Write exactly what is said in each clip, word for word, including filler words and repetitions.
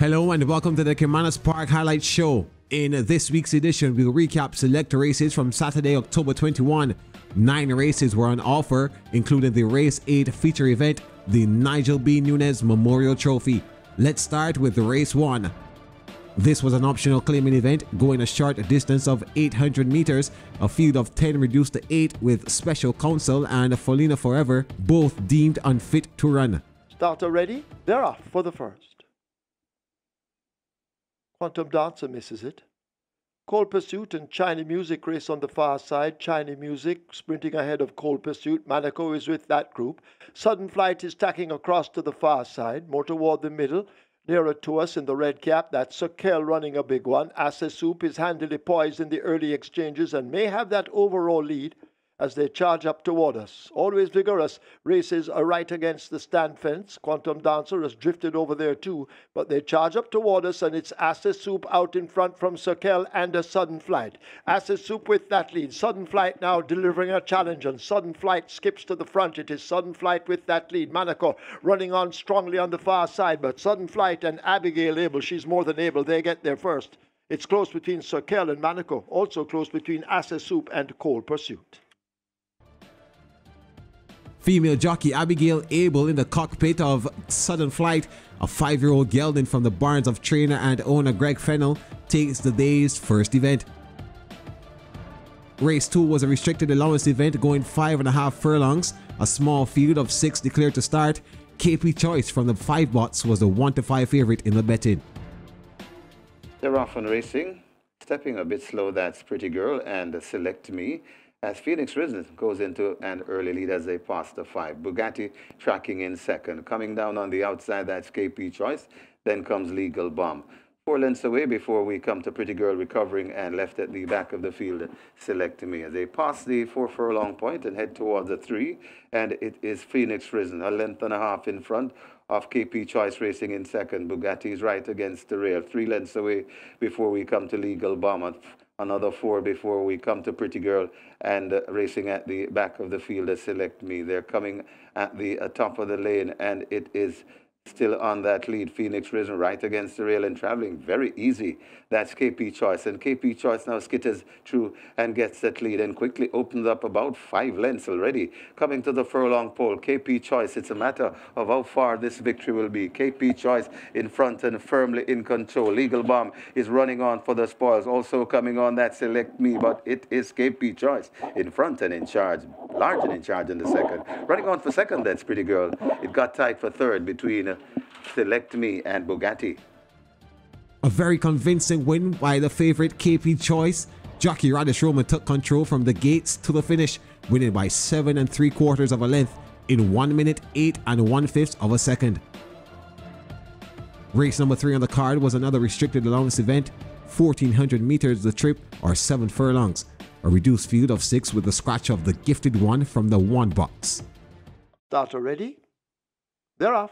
Hello and welcome to the Caymanas Park Highlight Show. In this week's edition, we'll recap select races from Saturday, October twenty-first. Nine races were on offer, including the Race eight feature event, the Nigel B. Nunes Memorial Trophy. Let's start with Race one. This was an optional claiming event going a short distance of eight hundred meters, a field of ten reduced to eight with Special Counsel and Folina Forever, both deemed unfit to run. Starter ready, they're off for the first. Quantum Dancer misses it. Cold Pursuit and China Music race on the far side. China Music sprinting ahead of Cold Pursuit. Monaco is with that group. Sudden Flight is tacking across to the far side, more toward the middle. Nearer to us in the red cap, that's Sir Kell running a big one. Assa Soup is handily poised in the early exchanges and may have that overall lead as they charge up toward us. Always Vigorous races are right against the stand fence. Quantum Dancer has drifted over there too, but they charge up toward us, and it's Assa Soup out in front from Sir Kell and a Sudden Flight. Assa Soup with that lead. Sudden Flight now delivering a challenge, and Sudden Flight skips to the front. It is Sudden Flight with that lead. Monaco running on strongly on the far side, but Sudden Flight and Abigail Able, she's more than able, they get there first. It's close between Sir Kell and Monaco, also close between Assa Soup and Cold Pursuit. Female jockey Abigail Able in the cockpit of Sudden Flight, a five-year-old gelding from the barns of trainer and owner Greg Fennell, takes the day's first event. Race two was a restricted allowance event going five and a half furlongs, a small field of six declared to start. K P Choice from the five bots was the one to five favorite in the betting. They're off on racing, stepping a bit slow, that's Pretty Girl and Select Me, as Phoenix Risen goes into an early lead as they pass the five. Bugatti tracking in second. Coming down on the outside, that's K P Choice. Then comes Legal Bomb. Four lengths away before we come to Pretty Girl recovering and left at the back of the field, Select Me. As they pass the four furlong point and head towards the three, and it is Phoenix Risen, a length and a half in front of K P Choice racing in second. Bugatti's right against the rail. Three lengths away before we come to Legal Bomb. Another four before we come to Pretty Girl and uh, racing at the back of the field as Select Me. They're coming at the uh, top of the lane, and it is still on that lead. Phoenix Risen right against the rail and traveling very easy. That's K P Choice, and K P Choice now skitters through and gets that lead and quickly opens up about five lengths already. Coming to the furlong pole, K P Choice, it's a matter of how far this victory will be. K P Choice in front and firmly in control. Legal Bomb is running on for the spoils. Also coming on that Select Me, but it is K P Choice in front and in charge. Large and in charge in the second. Running on for second, that's Pretty Girl. It got tight for third between Select Me and Bugatti. A very convincing win by the favorite K P Choice. Jockey Radish Roman took control from the gates to the finish, winning by seven and three quarters of a length in one minute eight and one fifth of a second. Race number three on the card was another restricted allowance event, fourteen hundred meters the trip or seven furlongs, a reduced field of six with the scratch of the Gifted One from the one box. Starter ready? They're off.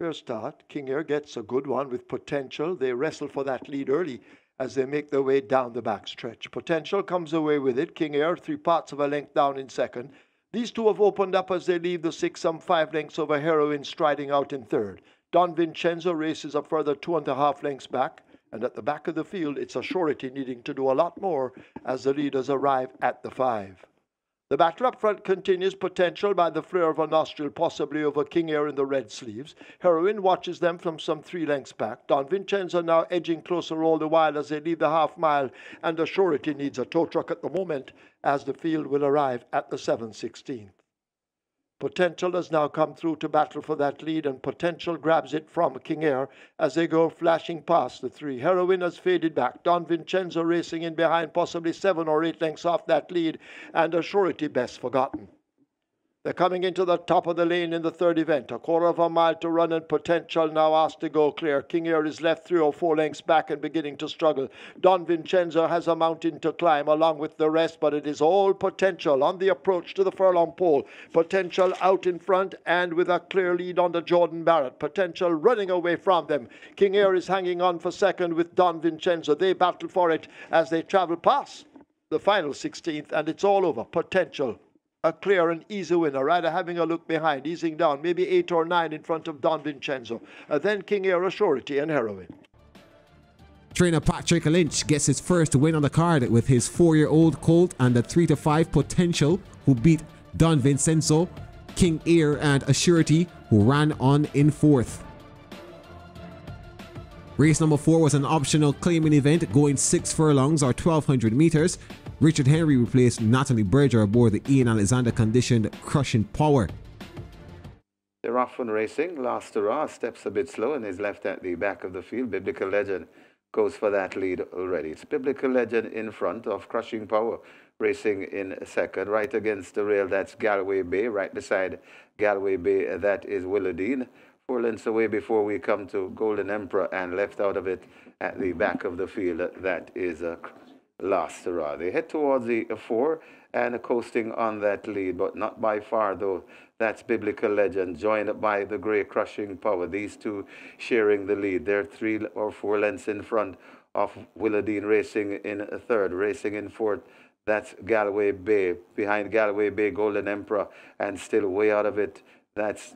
First start, King Eyre gets a good one with Potential. They wrestle for that lead early as they make their way down the backstretch. Potential comes away with it. King Eyre, three parts of a length down in second. These two have opened up as they leave the six, some five lengths over Heroine striding out in third. Don Vincenzo races a further two and a half lengths back, and at the back of the field, it's a Surety needing to do a lot more as the leaders arrive at the five. The battle up front continues. Potential by the flare of a nostril, possibly over King Eyre in the red sleeves. Heroine watches them from some three lengths back. Don Vincenzo now edging closer all the while as they leave the half mile, and the Surety needs a tow truck at the moment as the field will arrive at the seven sixteenth. Potential has now come through to battle for that lead, and Potential grabs it from King Eyre as they go flashing past the three. Heroine has faded back. Don Vincenzo racing in behind, possibly seven or eight lengths off that lead, and a Surety best forgotten. They're coming into the top of the lane in the third event. A quarter of a mile to run, and Potential now asked to go clear. King Eyre is left three or four lengths back and beginning to struggle. Don Vincenzo has a mountain to climb along with the rest, but it is all Potential on the approach to the furlong pole. Potential out in front and with a clear lead on the Jordan Barrett. Potential running away from them. King Eyre is hanging on for second with Don Vincenzo. They battle for it as they travel past the final sixteenth, and it's all over. Potential a clear and easy winner. Rather having a look behind, easing down, maybe eight or nine in front of Don Vincenzo. Uh, then King Eyre, Surety and Heroine. Trainer Patrick Lynch gets his first win on the card with his four-year-old colt and the three to five Potential, who beat Don Vincenzo, King Eyre and Surety, who ran on in fourth. Race number four was an optional claiming event going six furlongs or twelve hundred meters. Richard Henry replaced Natalie Berger aboard the Ian Alexander conditioned Crushing Power. They're off when racing. Last Hurrah steps a bit slow and is left at the back of the field. Biblical Legend goes for that lead already. It's Biblical Legend in front of Crushing Power, racing in second. Right against the rail, that's Galloway Bay. Right beside Galloway Bay, that is Willardine. Four lengths away before we come to Golden Emperor, and left out of it at the back of the field, that is a Last Hurrah. They head towards the four and coasting on that lead, but not by far though. That's Biblical Legend, joined by the grey Crushing Power. These two sharing the lead. They're three or four lengths in front of Willardine, racing in third, racing in fourth. That's Galloway Bay. Behind Galloway Bay, Golden Emperor, and still way out of it, that's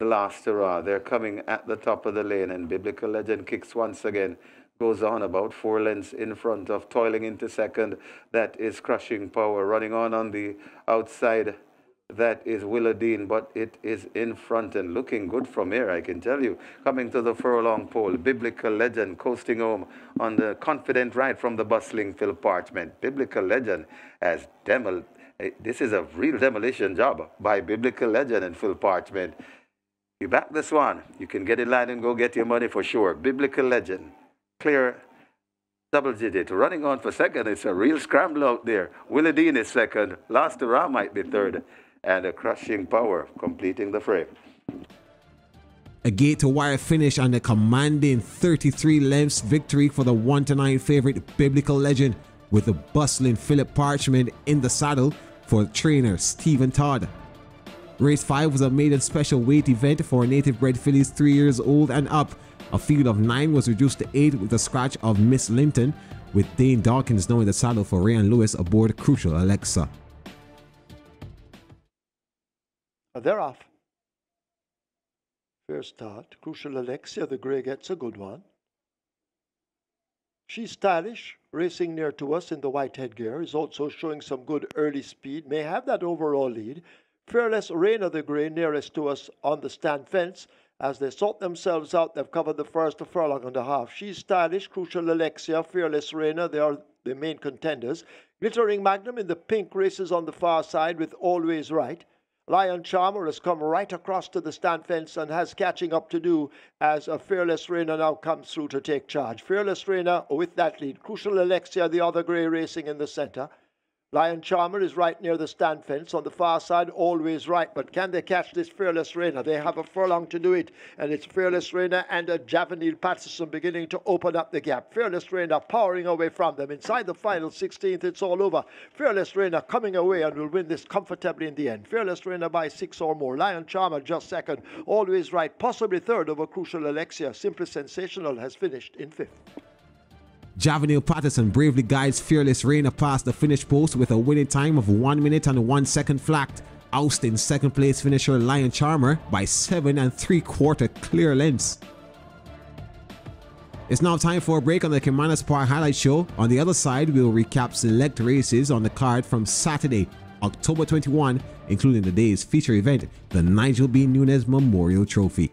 the Last Hurrah. They're coming at the top of the lane, and Biblical Legend kicks once again. Goes on about four lengths in front of, toiling into second, that is Crushing Power. Running on on the outside, that is Willardine, but it is in front and looking good from here, I can tell you. Coming to the furlong pole, Biblical Legend coasting home on the confident ride from the bustling Phil Parchment. Biblical Legend has demolished. This is a real demolition job by Biblical Legend and Phil Parchment. You back this one, you can get in line and go get your money for sure. Biblical Legend, clear double digit, running on for second. It's a real scramble out there. Willardine is second, Last Hurrah might be third, and a Crushing Power completing the frame. A gate to wire finish and a commanding thirty-three lengths victory for the one to nine favorite Biblical Legend, with the bustling Philip Parchment in the saddle for trainer Stephen Todd. Race five was a maiden special weight event for native bred fillies three years old and up. A field of nine was reduced to eight with the scratch of Miss Linton, with Dane Dawkins now in the saddle for Rayan Lewis aboard Crucial Alexa. They're off. First start, Crucial Alexa, the grey gets a good one. She's stylish, racing near to us in the white headgear, is also showing some good early speed, may have that overall lead. Fearless Raina, the grey, nearest to us on the stand fence. As they sort themselves out, they've covered the first furlong and a half. She's stylish, Crucial Alexia, Fearless Raina, they are the main contenders. Glittering Magnum in the pink races on the far side with Always Right. Lion Charmer has come right across to the stand fence and has catching up to do as a Fearless Raina now comes through to take charge. Fearless Raina with that lead. Crucial Alexia, the other grey, racing in the centre. Lion Charmer is right near the stand fence. On the far side, Always Right. But can they catch this Fearless Raina? They have a furlong to do it. And it's Fearless Raina and a Javanil Patterson beginning to open up the gap. Fearless Raina powering away from them. Inside the final sixteenth, it's all over. Fearless Raina coming away and will win this comfortably in the end. Fearless Raina by six or more. Lion Charmer just second. Always Right, possibly third over Crucial Alexia. Simply Sensational has finished in fifth. Javanil Patterson bravely guides Fearless Raina past the finish post with a winning time of one minute and one second flat, ousting second place finisher Lion Charmer by seven and three quarter clear lengths. It's now time for a break on the Caymanas Park Highlight Show. On the other side, we'll recap select races on the card from Saturday, October twenty-first, including the day's feature event, the Nigel B. Nunes Memorial Trophy.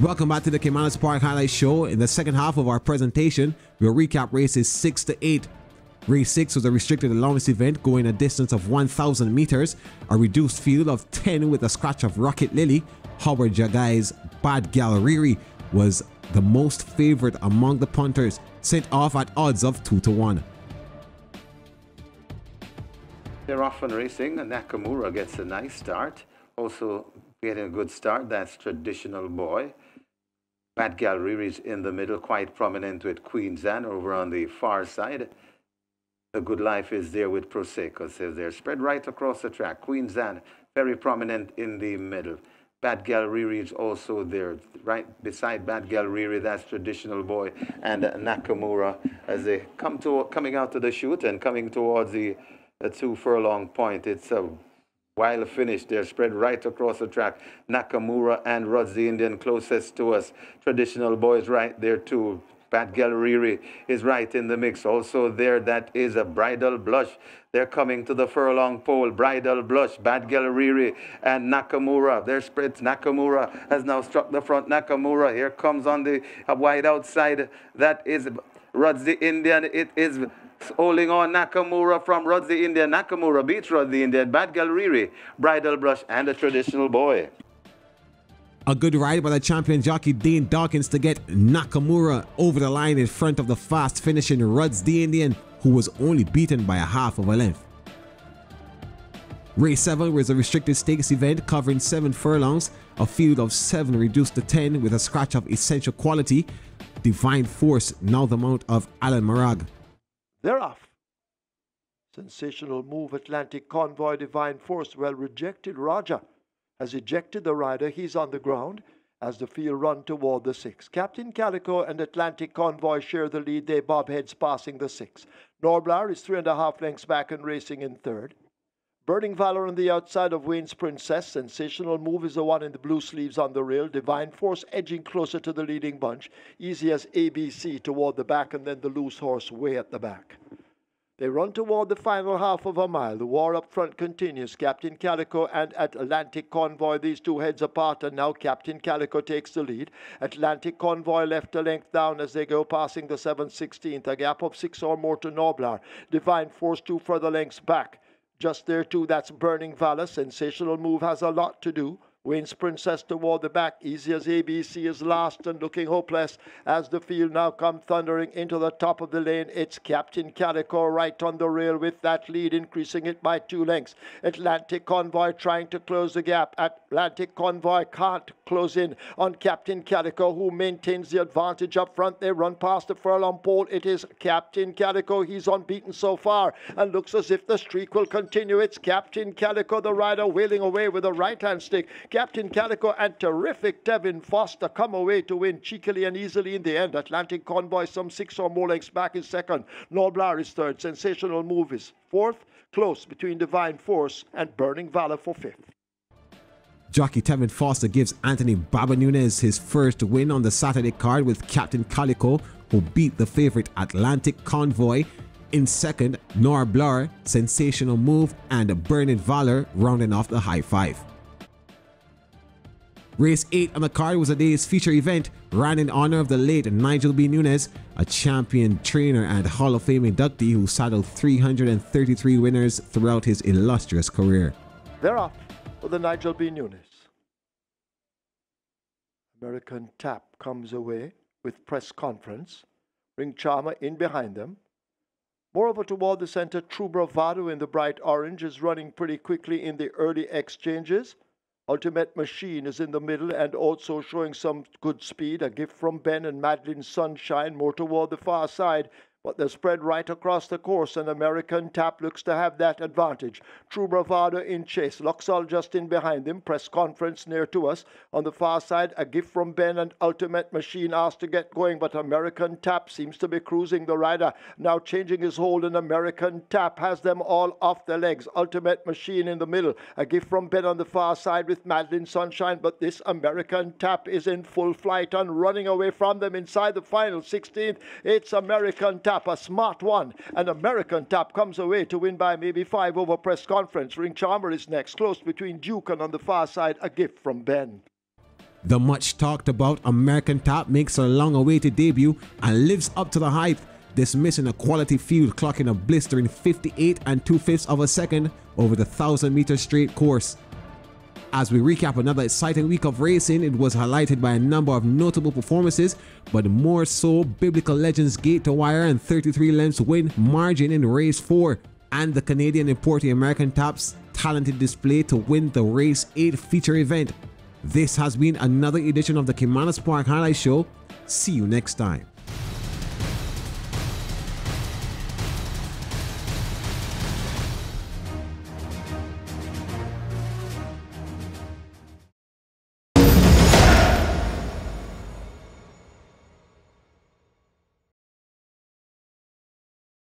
Welcome back to the Caymanas Park Highlight Show. In the second half of our presentation, we'll recap races six to eight. Race six was a restricted allowance event going a distance of one thousand meters, a reduced field of ten with a scratch of Rocket Lily. Howard Jagai's Bad Gal Riri was the most favored among the punters, sent off at odds of two to one. They're off and racing. Nakamura gets a nice start. Also getting a good start, that's Traditional Boy. Bad Gal Riri's in the middle, quite prominent with Queen's Anne over on the far side. A Good Life is there with Prosecco, says there. Spread right across the track. Queen's Anne, very prominent in the middle. Bad Gal Riri is also there. Right beside Bad Gal Riri, that's Traditional Boy and Nakamura as they come to, coming out to the chute and coming towards the uh, two furlong point. It's a wild finish. They're spread right across the track. Nakamura and Rudzi Indian closest to us. Traditional Boy is right there too. Bad Gal Riri is right in the mix. Also there, that is a Bridal Blush. They're coming to the furlong pole. Bridal Blush, Bad Gal Riri and Nakamura. Their spreads. Nakamura has now struck the front. Nakamura, here comes on the wide outside. That is Rudzi Indian. It is holding on. Nakamura from Rudzi Indian. Nakamura beats Rudzi Indian. Bad Gal Riri, Bridal Blush and a Traditional Boy. A good ride by the champion jockey Dean Dawkins to get Nakamura over the line in front of the fast finishing Rudzi Indian, who was only beaten by a half of a length. Race seven was a restricted stakes event covering seven furlongs, a field of seven reduced to ten with a scratch of essential quality. Divine Force, now the mount of Alan Marag. They're off. Sensational Move, Atlantic Convoy, Divine Force, well rejected. Roger has ejected the rider. He's on the ground as the field run toward the six. Captain Calico and Atlantic Convoy share the lead. They bob heads passing the six. Nobler is three and a half lengths back and racing in third. Burning Valor on the outside of Wayne's Princess. Sensational Move is the one in the blue sleeves on the rail. Divine Force edging closer to the leading bunch. Easy as A B C toward the back, and then the Loose Horse way at the back. They run toward the final half of a mile. The war up front continues. Captain Calico and Atlantic Convoy, these two heads apart, and now Captain Calico takes the lead. Atlantic Convoy left a length down as they go passing the seven sixteenth, a gap of six or more to Nobler. Divine Force two further lengths back. Just there too, that's Burning Valor. Sensational Move has a lot to do. Wayne's Princess toward the back. Easy as A B C is last and looking hopeless as the field now come thundering into the top of the lane. It's Captain Calico right on the rail with that lead, increasing it by two lengths. Atlantic Convoy trying to close the gap. Atlantic Convoy can't close in on Captain Calico, who maintains the advantage up front. They run past the furlong pole. It is Captain Calico. He's unbeaten so far and looks as if the streak will continue. It's Captain Calico, the rider, wailing away with a right-hand stick. Captain Calico and terrific Devin Foster come away to win cheekily and easily in the end. Atlantic Convoy some six or more lengths back is second. Nobler is third. Sensational Move is fourth. Close between Divine Force and Burning Valor for fifth. Jockey Devin Foster gives Anthony Baba Nunes his first win on the Saturday card with Captain Calico, who beat the favorite Atlantic Convoy. In second, Nobler, Sensational Move and Burning Valor rounding off the high five. Race eight on the card was a day's feature event, ran in honor of the late Nigel B. Nunes, a champion trainer and Hall of Fame inductee who saddled three hundred thirty-three winners throughout his illustrious career. They're off for the Nigel B. Nunes. American Tap comes away with press conference. Ring Charmer in behind them. Moreover, toward the center, True Bravado in the bright orange is running pretty quickly in the early exchanges. Ultimate Machine is in the middle and also showing some good speed. A Gift from Ben and Madeline Sunshine more toward the far side, but they're spread right across the course, and American Tap looks to have that advantage. True Bravado in chase. Luxol just in behind them. Press conference near to us. On the far side, A Gift from Ben and Ultimate Machine asked to get going, but American Tap seems to be cruising the rider. Now changing his hold, and American Tap has them all off their legs. Ultimate Machine in the middle. A Gift from Ben on the far side with Madeline Sunshine, but this American Tap is in full flight and running away from them inside the final sixteenth. It's American Tap. A smart one, and American Tap comes away to win by maybe five over press conference. Ring Charmer is next, close between Duke and on the far side, A Gift from Ben. The much talked about American Tap makes her long-awaited debut and lives up to the hype, dismissing a quality field, clocking a blistering fifty-eight and two-fifths of a second over the thousand-meter straight course. As we recap another exciting week of racing, it was highlighted by a number of notable performances, but more so Biblical Legend's gate-to-wire and thirty-three lengths win margin in race four, and the Canadian importing American Tap's talented display to win the race eight feature event. This has been another edition of the Caymanas Park Highlight Show. See you next time.